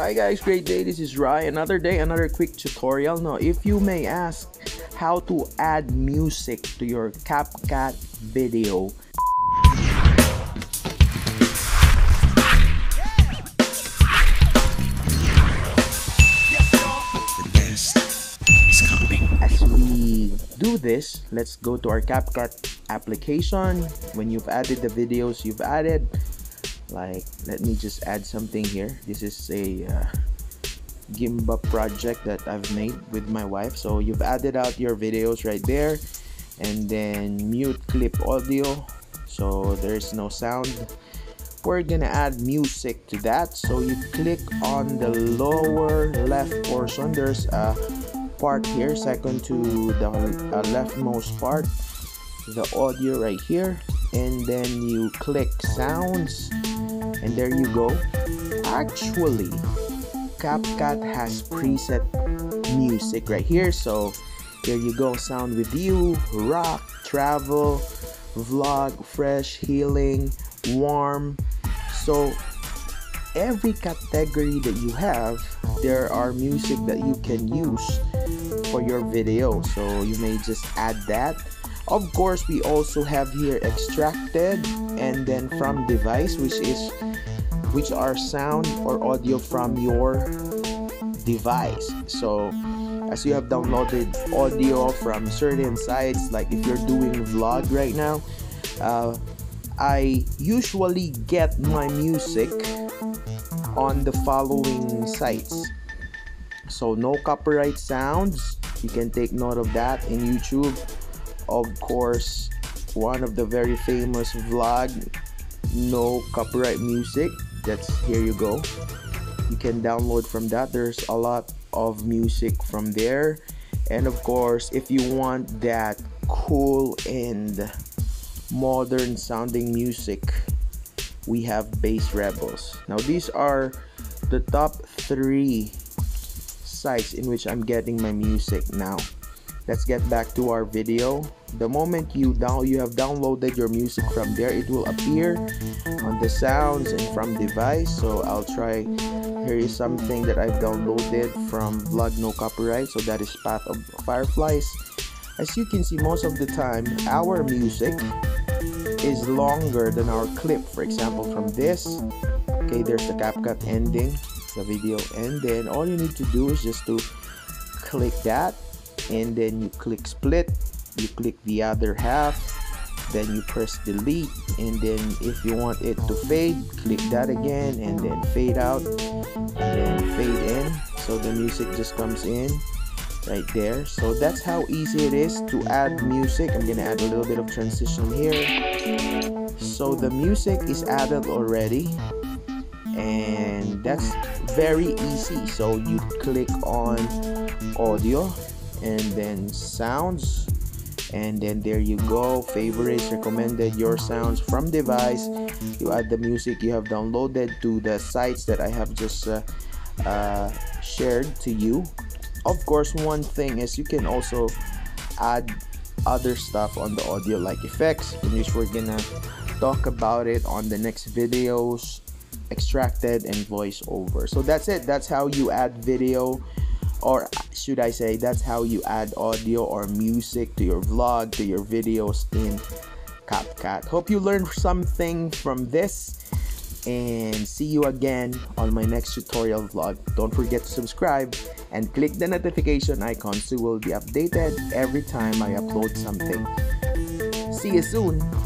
Hi guys, great day. This is Rai. Another day, another quick tutorial. Now, if you may ask how to add music to your CapCut video. As we do this, let's go to our CapCut application. When you've added the videos you've added, like, let me just add something here. This is a Gimba project that I've made with my wife. So you've added out your videos right there, and then mute clip audio, so there's no sound. We're gonna add music to that, so you click on the lower left portion. There's a part here, second to the leftmost part, the audio right here, and then you click sounds, and there you go. Actually, CapCut has preset music right here, so there you go. Sound with you, rock, travel, vlog, fresh, healing, warm. So every category that you have, there are music that you can use for your video, so you may just add that. Of course, we also have here extracted, and then from device, which are sound or audio from your device. So as you have downloaded audio from certain sites, like if you're doing vlog right now, I usually get my music on the following sites. So No Copyright Sounds, you can take note of that in YouTube. Of course, one of the very famous vlog, No Copyright Music, that's here you go. You can download from that. There's a lot of music from there. And of course, if you want that cool and modern sounding music, we have Bass Rebels. Now, these are the top 3 sites in which I'm getting my music now. Let's get back to our video. The moment you have downloaded your music from there, it will appear on the sounds and from device. So I'll try. Here is something that I've downloaded from Vlog No Copyright. So that is Path of Fireflies. As you can see, most of the time our music is longer than our clip. For example, from this, okay, there's the CapCut ending, the video, and then all you need to do is just to click that, and then you click split, you click the other half, then you press delete, and then if you want it to fade, click that again, and then fade out, and then fade in, so the music just comes in right there. So that's how easy it is to add music. I'm gonna add a little bit of transition here. So the music is added already, and that's very easy. So you click on audio, and then sounds, and then there you go. Favorites, recommended, your sounds from device. You add the music you have downloaded to the sites that I have just shared to you. Of course, one thing is you can also add other stuff on the audio, like effects, which we're gonna talk about it on the next videos, extracted and voiceover. So that's it. That's how you add video, or should I say, that's how you add audio or music to your vlog, to your videos in CapCut. Hope you learned something from this, and see you again on my next tutorial vlog. Don't forget to subscribe and click the notification icon so you will be updated every time I upload something. See you soon!